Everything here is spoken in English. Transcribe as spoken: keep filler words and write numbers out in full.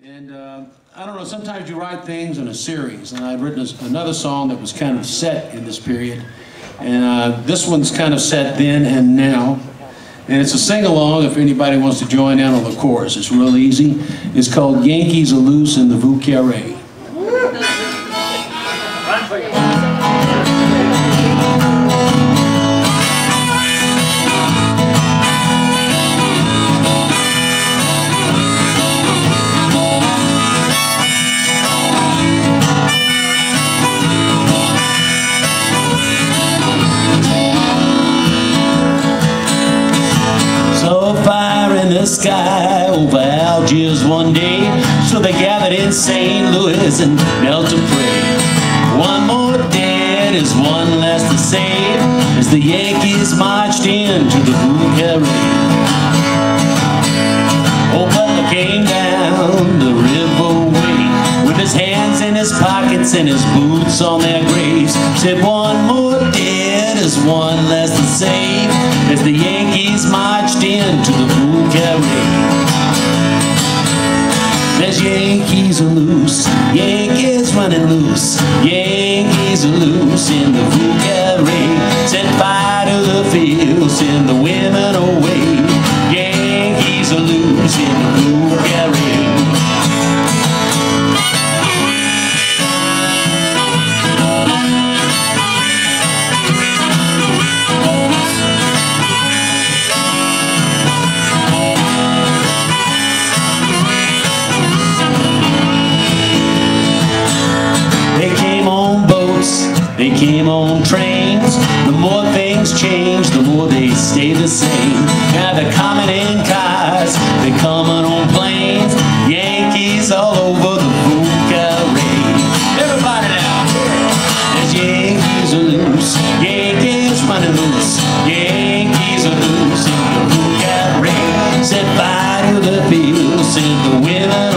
And uh, I don't know, sometimes you write things in a series, and I've written another song that was kind of set in this period, and uh, this one's kind of set then and now, and it's a sing-along if anybody wants to join in on the chorus. It's real easy. It's called Yankees Are Loose in the Vieux Carre. Sky over Algiers one day, so they gathered in Saint Louis and knelt to pray. One more dead is one less to save, as the Yankees marched into the Vieux Carre. Old Butler came down the river way, with his hands in his pockets and his boots on their graves. Said one more dead is one less to save, as the Yankees marched into the Vieux Carre. There's Yankees are loose, Yankees running loose, Yankees are loose in the Vieux Carre. Set fire to the fields and the women away, Yankees are loose in the Vieux Carre. They came on trains. The more things change, the more they stay the same. Now they're coming in cars, they're coming on planes. Yankees all over the Vieux Carre. Everybody now. As Yankees are loose, Yankees running loose, Yankees are loose in the Vieux Carre. Set fire to the fields and the women.